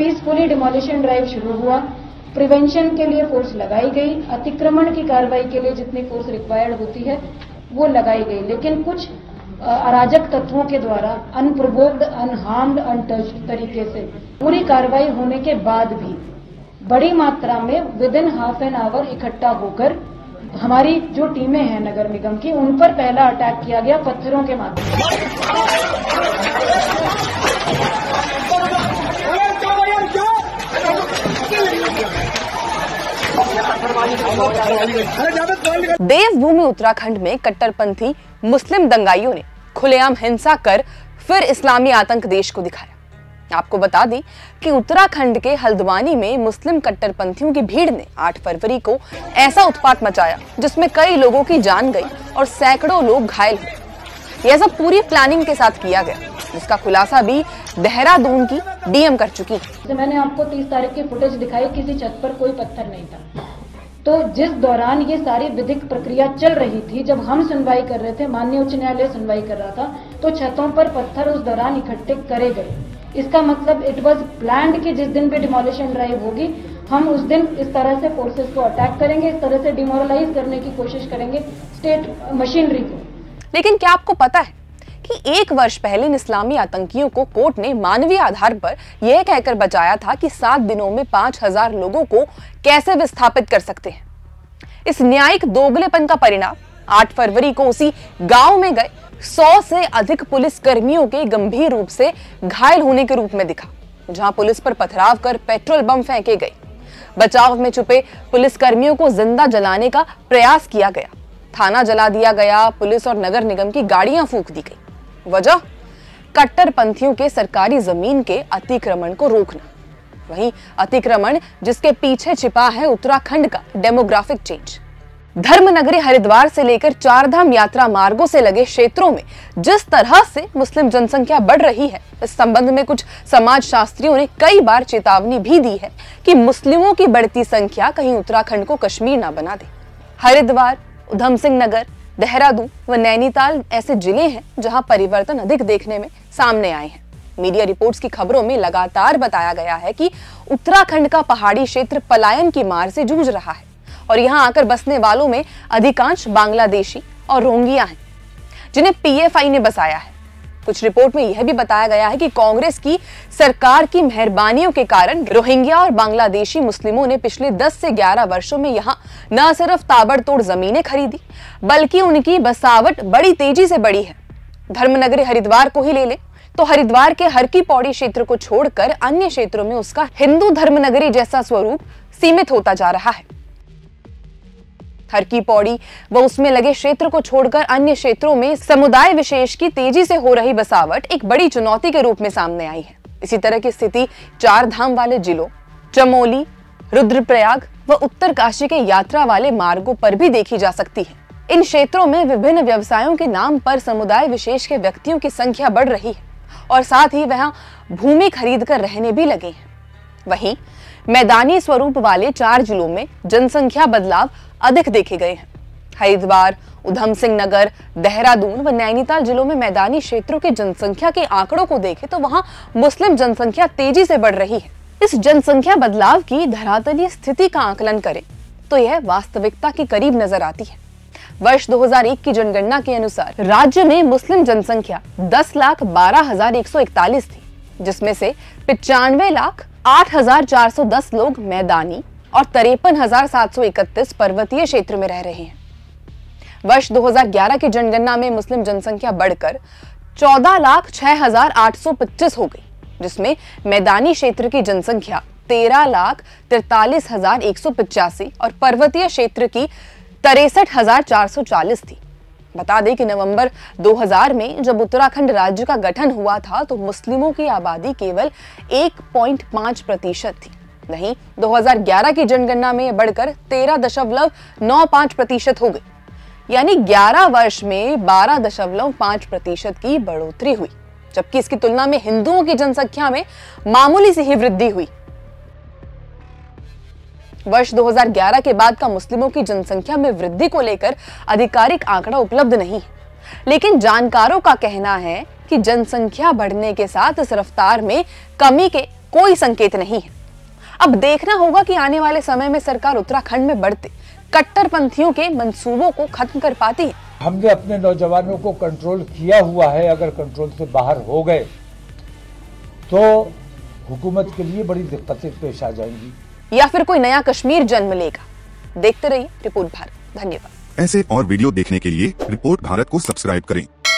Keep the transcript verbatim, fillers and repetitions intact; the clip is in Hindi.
पीसफुली डिमोलिशन ड्राइव शुरू हुआ। प्रिवेंशन के लिए फोर्स लगाई गई, अतिक्रमण की कार्रवाई के लिए जितनी फोर्स रिक्वायर्ड होती है वो लगाई गई, लेकिन कुछ अराजक तत्वों के द्वारा अनप्रोवोक्ड, अनहार्म्ड, अनटच्ड तरीके से पूरी कार्रवाई होने के बाद भी बड़ी मात्रा में within half an hour इकट्ठा होकर हमारी जो टीमें हैं नगर निगम की, उन पर पहला अटैक किया गया पत्थरों के माध्यम से। देवभूमि उत्तराखंड में कट्टरपंथी मुस्लिम दंगाइयों ने खुलेआम हिंसा कर फिर इस्लामी आतंक देश को दिखाया। आपको बता दें कि उत्तराखंड के हल्द्वानी में मुस्लिम कट्टरपंथियों की भीड़ ने आठ फरवरी को ऐसा उत्पात मचाया जिसमें कई लोगों की जान गई और सैकड़ों लोग घायल हुए। यह सब पूरी प्लानिंग के साथ किया गया, जिसका खुलासा भी देहरादून की डीएम कर चुकी है। मैंने आपको तीस तारीख की फुटेज दिखाई, किसी छत पर कोई पत्थर नहीं था। तो जिस दौरान ये सारी विधिक प्रक्रिया चल रही थी, जब हम सुनवाई कर रहे थे, माननीय उच्च न्यायालय सुनवाई कर रहा था, तो छतों पर पत्थर उस दौरान इकट्ठे करे गए। इसका मतलब इट वॉज प्लान्ड कि जिस दिन भी डिमोलिशन ड्राइव होगी हम उस दिन इस तरह से फोर्सेस को अटैक करेंगे, इस तरह से डिमोरलाइज करने की कोशिश करेंगे स्टेट मशीनरी को। लेकिन क्या आपको पता है कि एक वर्ष पहले इन इस्लामी आतंकियों को कोर्ट ने मानवीय आधार पर यह कहकर बचाया था कि सात दिनों में पांच हजार लोगों को कैसे विस्थापित कर सकते हैं। इस न्यायिक दोगलेपन का परिणाम आठ फरवरी को उसी गाँव में गए सौ से अधिक पुलिस कर्मियों के गंभीर रूप से घायल होने के रूप में दिखा, जहां पुलिस पर पथराव कर पेट्रोल बम फेंके गए। बचाव में छुपे पुलिस कर्मियों को जिंदा जलाने का प्रयास किया गया, थाना जला दिया गया, पुलिस और नगर निगम की गाड़ियां फूंक दी गई। वजह, कट्टरपंथियों के सरकारी जमीन के अतिक्रमण को रोकना। वहीं अतिक्रमण जिसके पीछे छिपा है उत्तराखंड का डेमोग्राफिक चेंज। धर्मनगरी हरिद्वार से लेकर चारधाम यात्रा मार्गों से लगे क्षेत्रों में जिस तरह से मुस्लिम जनसंख्या बढ़ रही है, इस संबंध में कुछ समाजशास्त्रियों ने कई बार चेतावनी भी दी है कि मुस्लिमों की बढ़ती संख्या कहीं उत्तराखंड को कश्मीर ना बना दे। हरिद्वार, उधम सिंह नगर, देहरादून व नैनीताल ऐसे जिले हैं जहाँ परिवर्तन अधिक देखने में सामने आए हैं। मीडिया रिपोर्ट्स की खबरों में लगातार बताया गया है कि उत्तराखंड का पहाड़ी क्षेत्र पलायन की मार से जूझ रहा है और यहाँ आकर बसने वालों में अधिकांश बांग्लादेशी और रोहिंग्या हैं, जिन्हें पीएफआई ने बसाया है। कुछ रिपोर्ट में यह भी बताया गया है कि कांग्रेस की सरकार की मेहरबानियों के कारण रोहिंग्या और बांग्लादेशी मुस्लिमों ने पिछले दस से ग्यारह वर्षों में यहाँ न सिर्फ ताबड़तोड़ जमीनें खरीदी, बल्कि उनकी बसावट बड़ी तेजी से बढ़ी है। धर्मनगरी हरिद्वार को ही ले ले तो हरिद्वार के हरकी पौड़ी क्षेत्र को छोड़कर अन्य क्षेत्रों में उसका हिंदू धर्मनगरी जैसा स्वरूप सीमित होता जा रहा है। हरकी पौड़ी व उसमें लगे क्षेत्र को छोड़कर अन्य क्षेत्रों में समुदाय विशेष की तेजी से हो रही बसावट एक बड़ी चुनौती के रूप में सामने आई है। इसी तरह की स्थिति चार धाम वाले जिलों चमोली, रुद्रप्रयाग व उत्तरकाशी के यात्रा वाले मार्गों पर भी देखी जा सकती है। इन क्षेत्रों में विभिन्न व्यवसायों के नाम पर समुदाय विशेष के व्यक्तियों की संख्या बढ़ रही है और साथ ही वहाँ भूमि खरीद कर रहने भी लगे हैं। वहीं मैदानी स्वरूप वाले चार जिलों में जनसंख्या बदलाव अधिक देखे गए हैं। हरिद्वार, उधम सिंह नगर, देहरादून व नैनीताल जिलों में मैदानी क्षेत्रों के जनसंख्या के आंकड़ों को देखें तो वहां मुस्लिम जनसंख्या तेजी से बढ़ रही है। इस जनसंख्या बदलाव की धरातलीय स्थिति का आकलन करें तो यह वास्तविकता के करीब नजर आती है। वर्ष दो हजार एक की जनगणना के अनुसार राज्य में मुस्लिम जनसंख्या दस लाख बारह हजार एक सौ इकतालीस थी, जिसमें से पिचानवे लाख आठ हजार चार सौ दस लोग मैदानी और तिरपन हजार सात सौ इकतीस पर्वतीय क्षेत्र में रह रहे हैं। वर्ष दो हजार ग्यारह की जनगणना में मुस्लिम जनसंख्या बढ़कर चौदह लाख छह हजार आठ सौ पच्चीस हो गई, जिसमें मैदानी क्षेत्र की जनसंख्या तेरह लाख तिरतालीस हजार एक सौ पचासी और पर्वतीय क्षेत्र की तिरसठ हजार चार सौ चालीस थी। बता दें कि नवंबर दो हजार में जब उत्तराखंड राज्य का गठन हुआ था तो मुस्लिमों की आबादी केवल एक पॉइंट पाँच प्रतिशत थी। नहीं, दो हजार ग्यारह की जनगणना में बढ़कर तेरह दशमलव नौ पाँच प्रतिशत हो गई, यानी ग्यारह वर्ष में बारह दशमलव पाँच प्रतिशत की बढ़ोतरी हुई, जबकि इसकी तुलना में हिंदुओं की जनसंख्या में मामूली सी ही वृद्धि हुई। वर्ष दो हजार ग्यारह के बाद का मुस्लिमों की जनसंख्या में वृद्धि को लेकर आधिकारिक आंकड़ा उपलब्ध नहीं है, लेकिन जानकारों का कहना है कि जनसंख्या बढ़ने के साथ इस रफ्तार में कमी के कोई संकेत नहीं है। अब देखना होगा कि आने वाले समय में सरकार उत्तराखंड में बढ़ते कट्टरपंथियों के मंसूबों को खत्म कर पाती है। हमने अपने नौजवानों को कंट्रोल किया हुआ है, अगर कंट्रोल से बाहर हो गए तो हुकूमत के लिए बड़ी दिक्कतें पेश आ जाएंगी या फिर कोई नया कश्मीर जन्म लेगा। देखते रहिए रिपोर्ट भारत। धन्यवाद। ऐसे और वीडियो देखने के लिए रिपोर्ट भारत को सब्सक्राइब करें।